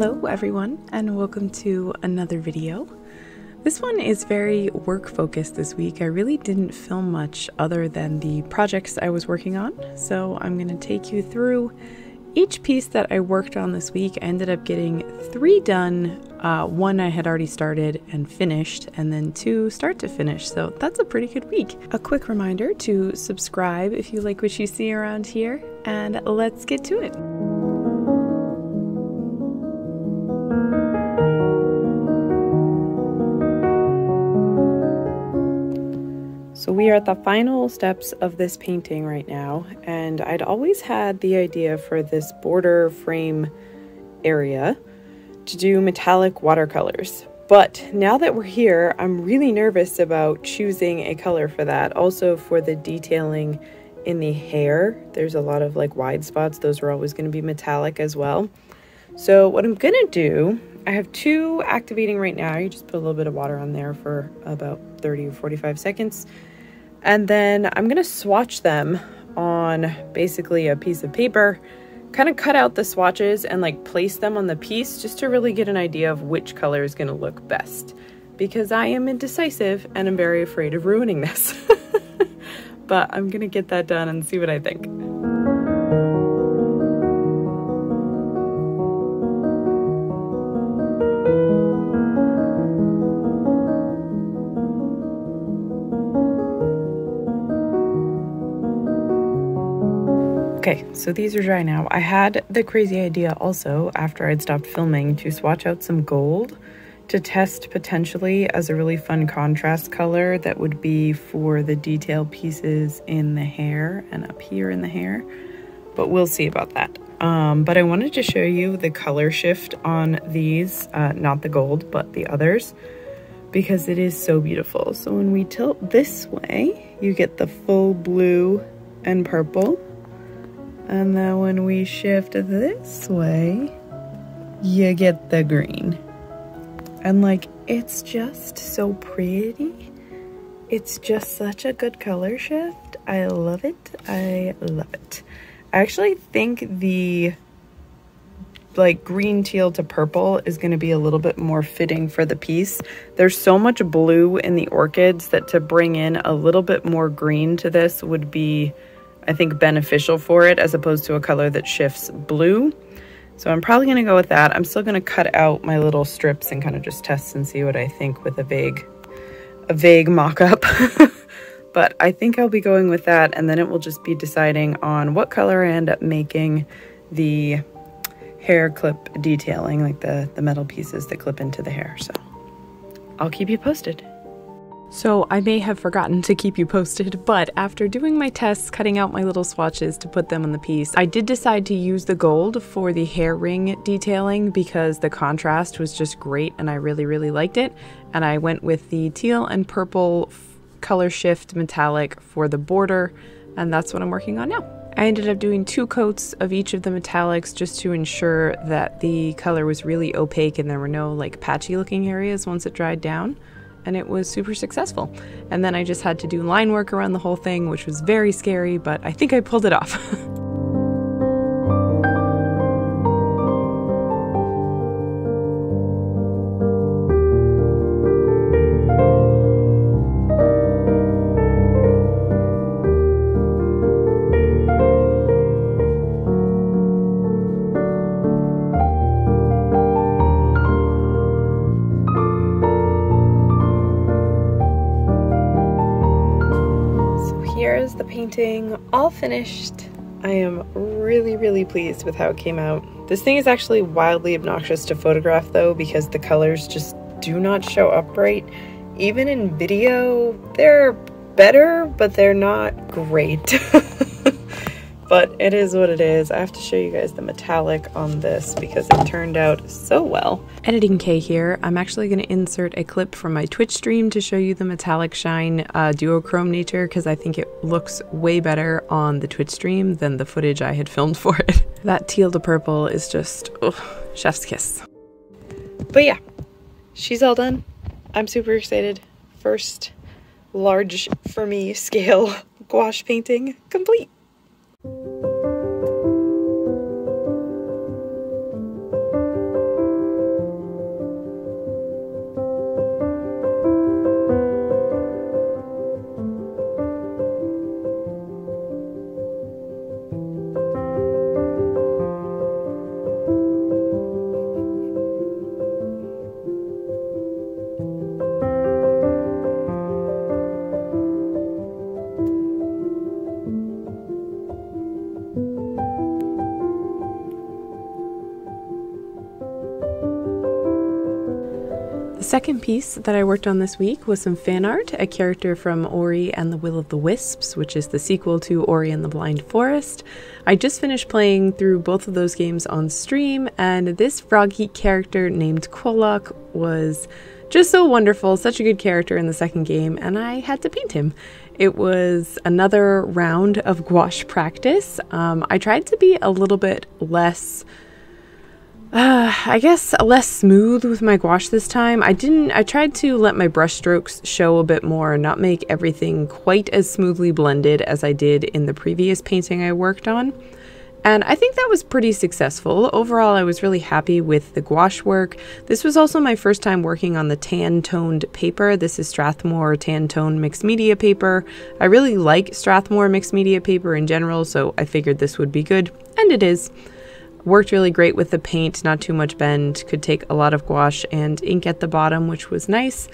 Hello everyone and welcome to another video. This one is very work focused this week. I really didn't film much other than the projects I was working on, so I'm going to take you through each piece that I worked on this week. I ended up getting 3 done, one I had already started and finished, and then 2 start to finish, so that's a pretty good week. A quick reminder to subscribe if you like what you see around here, and let's get to it. So we are at the final steps of this painting right now, and I'd always had the idea for this border frame area to do metallic watercolors. But now that we're here, I'm really nervous about choosing a color for that. Also for the detailing in the hair, there's a lot of like wide spots. Those are always going to be metallic as well. So what I'm going to do, I have 2 activating right now. You just put a little bit of water on there for about 30 or 45 seconds. And then I'm going to swatch them on basically a piece of paper, kind of cut out the swatches and like place them on the piece just to really get an idea of which color is going to look best, because I am indecisive and I'm very afraid of ruining this, but I'm going to get that done and see what I think. Okay, so these are dry now. I had the crazy idea also, after I'd stopped filming, to swatch out some gold to test potentially as a really fun contrast color that would be for the detail pieces in the hair and up here in the hair, but we'll see about that. But I wanted to show you the color shift on these, not the gold, but the others, because it is so beautiful. So when we tilt this way, you get the full blue and purple. And then when we shift this way, you get the green. And like, it's just so pretty. It's just such a good color shift. I love it. I love it. I actually think the like green teal to purple is going to be a little bit more fitting for the piece. There's so much blue in the orchids that to bring in a little bit more green to this would be, I think, beneficial for it, as opposed to a color that shifts blue. So I'm probably going to go with that. I'm still going to cut out my little strips and kind of just test and see what I think with a vague mock-up. But I think I'll be going with that, and then it will just be deciding on what color I end up making the hair clip detailing, like the metal pieces that clip into the hair. So I'll keep you posted. So I may have forgotten to keep you posted, but after doing my tests, cutting out my little swatches to put them on the piece, I did decide to use the gold for the hair ring detailing because the contrast was just great and I really, really liked it. And I went with the teal and purple color shift metallic for the border, and that's what I'm working on now. I ended up doing 2 coats of each of the metallics just to ensure that the color was really opaque and there were no like patchy looking areas once it dried down. And it was super successful. And then I just had to do line work around the whole thing, which was very scary, but I think I pulled it off. All finished. I am really, really pleased with how it came out. This thing is actually wildly obnoxious to photograph though, because the colors just do not show up right. Even in video, they're better, but they're not great. But it is what it is. I have to show you guys the metallic on this because it turned out so well. Editing K here. I'm actually going to insert a clip from my Twitch stream to show you the metallic shine duochrome nature, because I think it looks way better on the Twitch stream than the footage I had filmed for it. That teal to purple is just, oh, chef's kiss. But yeah, she's all done. I'm super excited. First large, for me, scale gouache painting complete. second piece that I worked on this week was some fan art, a character from Ori and the Will of the Wisps, which is the sequel to Ori and the Blind Forest. I just finished playing through both of those games on stream, and this froggy character named Kwelluk was just so wonderful, such a good character in the second game, and I had to paint him. It was another round of gouache practice. I tried to be a little bit less, less smooth with my gouache this time. I tried to let my brush strokes show a bit more and not make everything quite as smoothly blended as I did in the previous painting I worked on. And I think that was pretty successful. Overall, I was really happy with the gouache work. This was also my first time working on the tan-toned paper. This is Strathmore tan-toned mixed media paper. I really like Strathmore mixed media paper in general, so I figured this would be good, and it is. Worked really great with the paint, not too much bend, could take a lot of gouache and ink at the bottom, which was nice.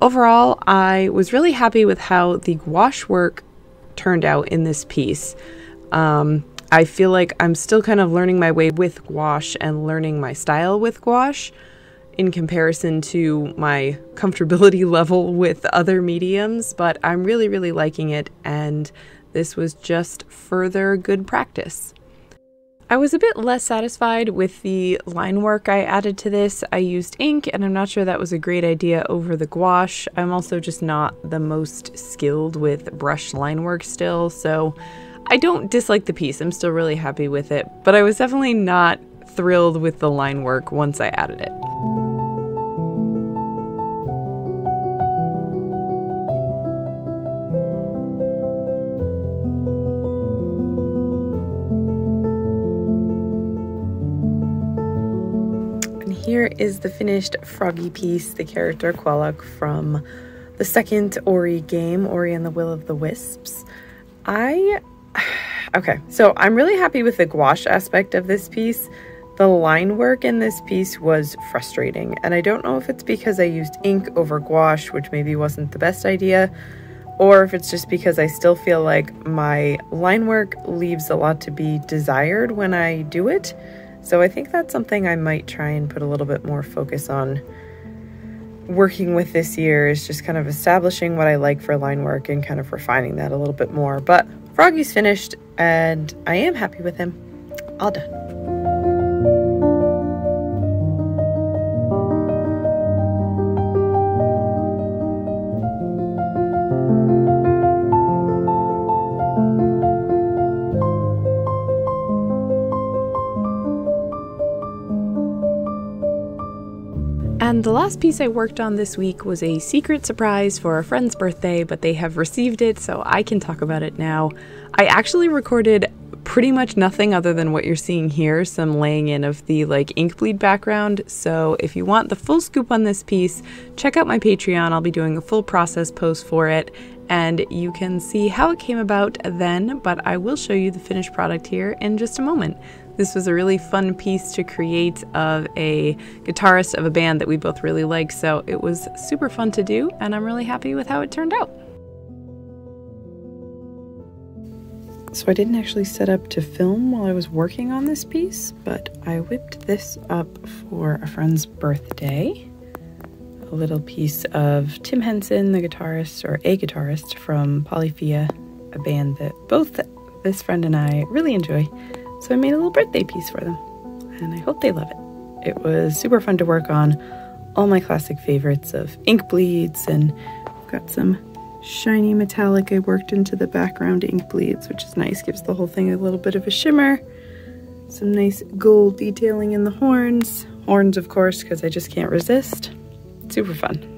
Overall, I was really happy with how the gouache work turned out in this piece. I feel like I'm still kind of learning my way with gouache and learning my style with gouache in comparison to my comfortability level with other mediums, but I'm really, really liking it, and this was just further good practice. I was a bit less satisfied with the line work I added to this. I used ink, and I'm not sure that was a great idea over the gouache. I'm also just not the most skilled with brush line work still, so I don't dislike the piece, I'm still really happy with it, but I was definitely not thrilled with the line work once I added it. And here is the finished froggy piece, the character Kwelluk from the second Ori game, Ori and the Will of the Wisps. Okay, so I'm really happy with the gouache aspect of this piece. The line work in this piece was frustrating, and I don't know if it's because I used ink over gouache, which maybe wasn't the best idea, or if it's just because I still feel like my line work leaves a lot to be desired when I do it. So I think that's something I might try and put a little bit more focus on working with this year, is just kind of establishing what I like for line work and kind of refining that a little bit more. But Froggy's finished, and I am happy with him. All done. And the last piece I worked on this week was a secret surprise for a friend's birthday, but they have received it, so I can talk about it now. I actually recorded pretty much nothing other than what you're seeing here, some laying in of the like ink bleed background. So if you want the full scoop on this piece, check out my Patreon. I'll be doing a full process post for it, and you can see how it came about then, but I will show you the finished product here in just a moment. This was a really fun piece to create of a guitarist of a band that we both really like, so it was super fun to do, and I'm really happy with how it turned out. So I didn't actually set up to film while I was working on this piece, but I whipped this up for a friend's birthday. A little piece of Tim Henson, the guitarist, or a guitarist from Polyphia, a band that both this friend and I really enjoy. So I made a little birthday piece for them, and I hope they love it. It was super fun to work on all my classic favorites of ink bleeds, and I've got some shiny metallic I worked into the background ink bleeds, which is nice, gives the whole thing a little bit of a shimmer. Some nice gold detailing in the horns. Horns, of course, because I just can't resist. Super fun.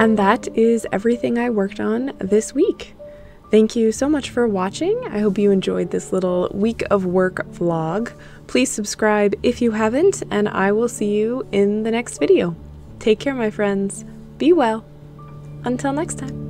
And that is everything I worked on this week. Thank you so much for watching. I hope you enjoyed this little week of work vlog. Please subscribe if you haven't, and I will see you in the next video. Take care, my friends. Be well. Until next time.